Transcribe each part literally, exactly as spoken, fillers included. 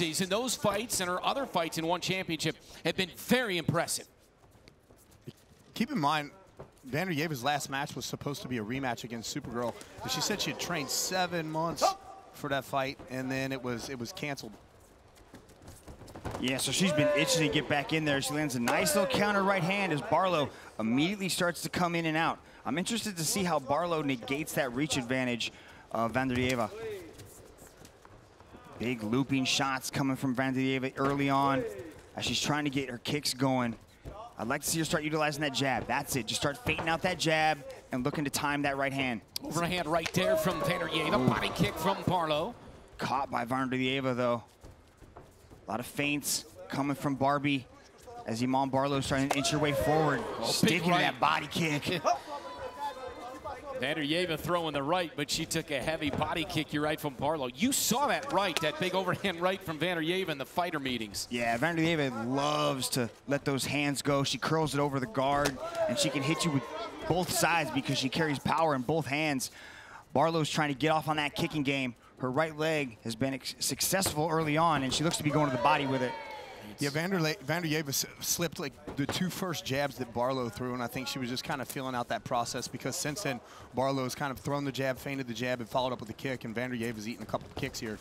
season. Those fights and her other fights in ONE Championship have been very impressive. Keep in mind, Vandrieva's last match was supposed to be a rematch against Supergirl. But she said she had trained seven months for that fight, and then it was it was canceled. Yeah, so she's been itching to get back in there. She lands a nice little counter right hand as Barlow immediately starts to come in and out. I'm interested to see how Barlow negates that reach advantage of Vandaryeva. Big looping shots coming from Vandaryeva early on as she's trying to get her kicks going. I'd like to see her start utilizing that jab. That's it. Just start fading out that jab and looking to time that right hand. Overhand right there from Vandaryeva. Body kick from Barlow. Caught by Vandaryeva, though. A lot of feints coming from Barbie as Iman Barlow is trying to inch her way forward. Oh, sticking right to that body kick. Vandaryeva throwing the right, but she took a heavy body kick, you're right, from Barlow. You saw that right, that big overhand right from Vandaryeva in the fighter meetings. Yeah, Vandaryeva loves to let those hands go. She curls it over the guard, and she can hit you with both sides because she carries power in both hands. Barlow's trying to get off on that kicking game. Her right leg has been successful early on, and she looks to be going to the body with it. Yeah, Vandaryeva slipped like the two first jabs that Barlow threw, and I think she was just kind of feeling out that process because since then, Barlow's kind of thrown the jab, feinted the jab, and followed up with a kick, and Vanderyeva's eating a couple of kicks here.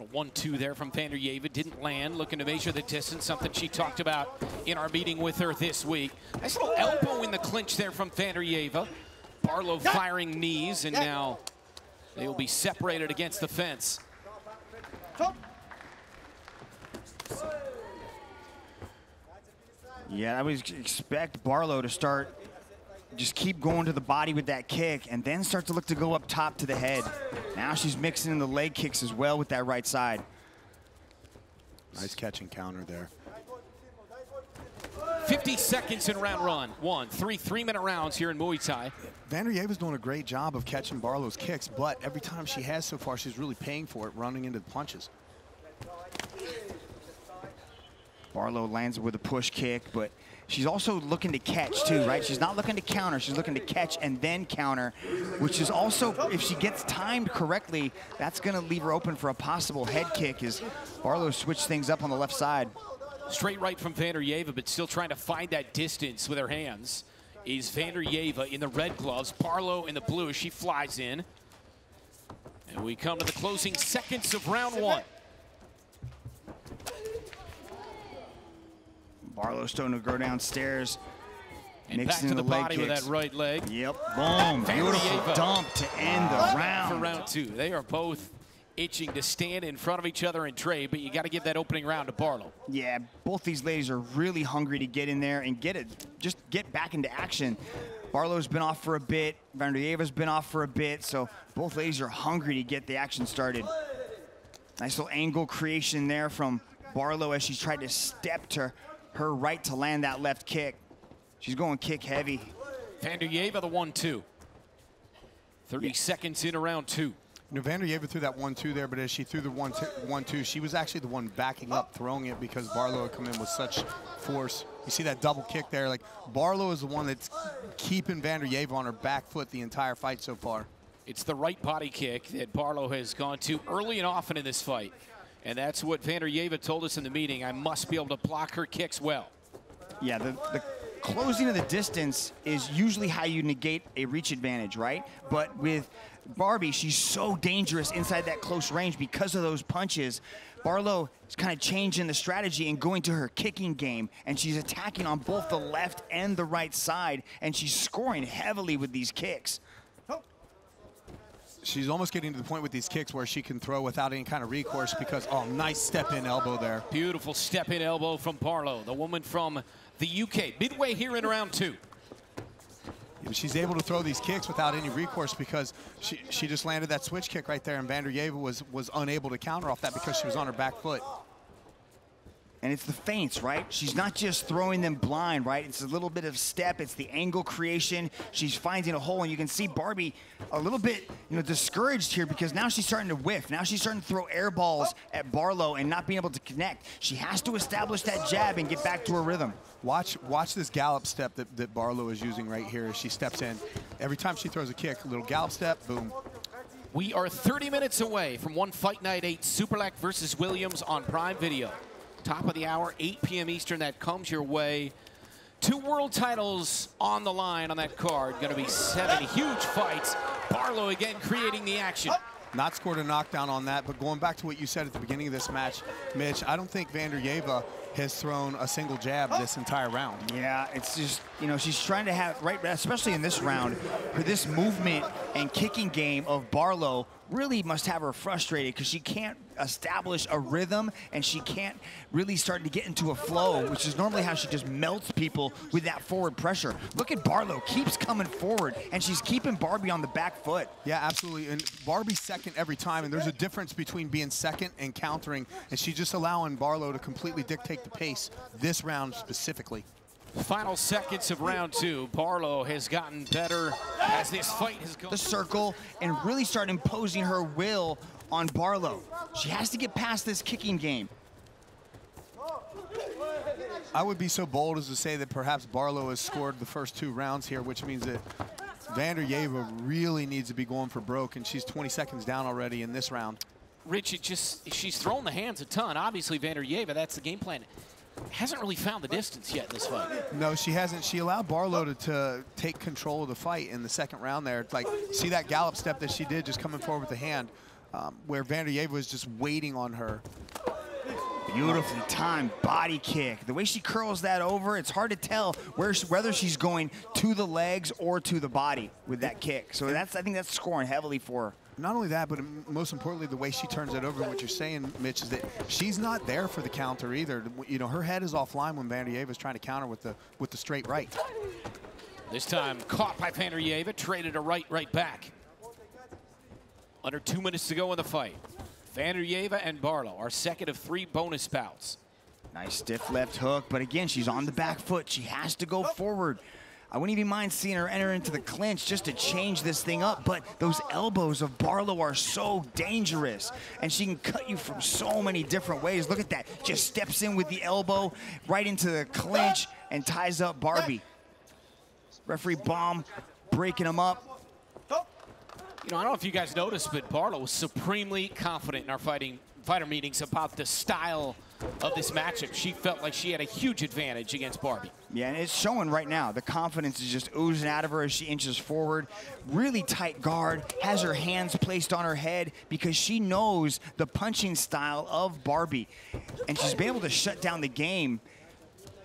A one two there from Vandaryeva, didn't land, looking to measure the distance, something she talked about in our meeting with her this week. Nice little elbow in the clinch there from Vandaryeva. Barlow firing knees, and now they will be separated against the fence. Yeah, I would expect Barlow to start, just keep going to the body with that kick and then start to look to go up top to the head. Now she's mixing in the leg kicks as well with that right side. Nice catch and counter there. fifty seconds in round run. One, three three-minute rounds here in Muay Thai. Vandaryeva's doing a great job of catching Barlow's kicks, but every time she has so far, she's really paying for it, running into the punches. Barlow lands with a push kick, but she's also looking to catch too, right? She's not looking to counter, she's looking to catch and then counter, which is also, if she gets timed correctly, that's gonna leave her open for a possible head kick as Barlow switched things up on the left side. Straight right from Vandaryeva, but still trying to find that distance with her hands is Vandaryeva in the red gloves, Barlow in the blue as she flies in. And we come to the closing seconds of round one. Barlow starting to go downstairs. And back to the, the body with that right leg. Yep, boom, beautiful dump to end the round. For round two, they are both itching to stand in front of each other and trade, but you got to give that opening round to Barlow. Yeah, both these ladies are really hungry to get in there and get it, just get back into action. Barlow's been off for a bit, Vandaryeva's been off for a bit, so both ladies are hungry to get the action started. Nice little angle creation there from Barlow as she tried to step to her right to land that left kick. She's going kick heavy. Vandaryeva the one two. thirty yeah. seconds into round two. You know, Vandaryeva threw that one two there, but as she threw the one two, she was actually the one backing up, throwing it because Barlow had come in with such force. You see that double kick there. Like, Barlow is the one that's keeping Vandaryeva on her back foot the entire fight so far. It's the right body kick that Barlow has gone to early and often in this fight. And that's what Vandaryeva told us in the meeting. I must be able to block her kicks well. Yeah, the, the closing of the distance is usually how you negate a reach advantage, right? But with Barbie, she's so dangerous inside that close range because of those punches. Barlow is kind of changing the strategy and going to her kicking game, and she's attacking on both the left and the right side, and she's scoring heavily with these kicks. She's almost getting to the point with these kicks where she can throw without any kind of recourse because, oh, nice step-in elbow there. Beautiful step-in elbow from Barlow, the woman from the U K, midway here in round two. Yeah, she's able to throw these kicks without any recourse because she, she just landed that switch kick right there, and Vandaryeva was, was unable to counter off that because she was on her back foot. And it's the feints, right? She's not just throwing them blind, right? It's a little bit of step, it's the angle creation. She's finding a hole, and you can see Barbie a little bit, you know, discouraged here because now she's starting to whiff. Now she's starting to throw air balls at Barlow and not being able to connect. She has to establish that jab and get back to her rhythm. Watch watch this gallop step that, that Barlow is using right here as she steps in. Every time she throws a kick, a little gallop step, boom. We are thirty minutes away from one Fight Night eight, Superlek versus Williams on Prime Video. Top of the hour, eight p m Eastern, that comes your way. Two world titles on the line on that card. Gonna be seven huge fights. Barlow again creating the action. Not scored a knockdown on that, but going back to what you said at the beginning of this match, Mitch, I don't think Vandaryeva has thrown a single jab this entire round. Yeah, it's just, you know, she's trying to have, right, especially in this round, for this movement and kicking game of Barlow really must have her frustrated because she can't establish a rhythm and she can't really start to get into a flow, which is normally how she just melts people with that forward pressure. Look at Barlow, keeps coming forward and she's keeping Barbie on the back foot. Yeah, absolutely, and Barbie's second every time, and there's a difference between being second and countering, and she's just allowing Barlow to completely dictate the pace this round specifically. Final seconds of round two. Barlow has gotten better as this fight has gone. The circle and really start imposing her will on Barlow. She has to get past this kicking game. I would be so bold as to say that perhaps Barlow has scored the first two rounds here, which means that Vandaryeva really needs to be going for broke, and she's twenty seconds down already in this round. Rich, it just, she's thrown the hands a ton. Obviously, Vandaryeva, that's the game plan. Hasn't really found the distance yet in this fight. No, she hasn't. She allowed Barlow to, to take control of the fight in the second round there. Like, see that gallop step that she did just coming forward with the hand, um, where Vandaryeva was just waiting on her. Beautifully timed body kick. The way she curls that over, it's hard to tell where she, whether she's going to the legs or to the body with that kick. So that's, I think that's scoring heavily for her. Not only that, but most importantly, the way she turns it over, and what you're saying, Mitch, is that she's not there for the counter either. You know, her head is offline when Vandryeva's trying to counter with the with the straight right. This time, caught by Vandaryeva, traded a right, right back. Under two minutes to go in the fight. Vandaryeva and Barlow are second of three bonus bouts. Nice stiff left hook, but again, she's on the back foot. She has to go forward. I wouldn't even mind seeing her enter into the clinch just to change this thing up, but those elbows of Barlow are so dangerous, and she can cut you from so many different ways. Look at that, just steps in with the elbow right into the clinch and ties up Barbie. Referee bomb, breaking him up. You know, I don't know if you guys noticed, but Barlow was supremely confident in our fighting fighter meetings about the style of this matchup. She felt like she had a huge advantage against Barbie. Yeah, and it's showing right now. The confidence is just oozing out of her as she inches forward. Really tight guard, has her hands placed on her head because she knows the punching style of Barbie. And she's been able to shut down the game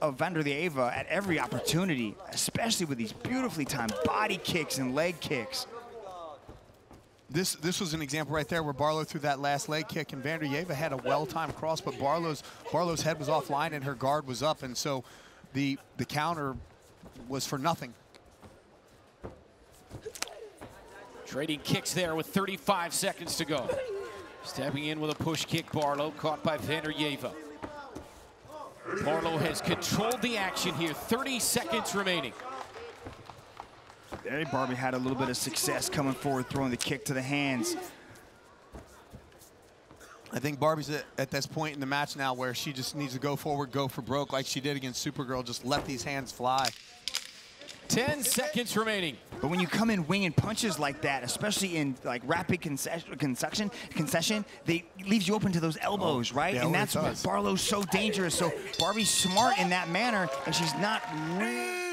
of Vandaryeva at every opportunity, especially with these beautifully timed body kicks and leg kicks. This, this was an example right there where Barlow threw that last leg kick, and Vandaryeva had a well-timed cross, but Barlow's, Barlow's head was offline and her guard was up, and so the, the counter was for nothing. Trading kicks there with thirty-five seconds to go. Stepping in with a push kick, Barlow, caught by Vandaryeva. Barlow has controlled the action here, thirty seconds remaining. There, Barbie had a little bit of success coming forward, throwing the kick to the hands. I think Barbie's at, at this point in the match now where she just needs to go forward, go for broke like she did against Supergirl, just let these hands fly. Ten seconds remaining. But when you come in winging punches like that, especially in like rapid concession, concession, they leaves you open to those elbows, oh, right? And that's why Barlow's so dangerous. So Barbie's smart in that manner, and she's not really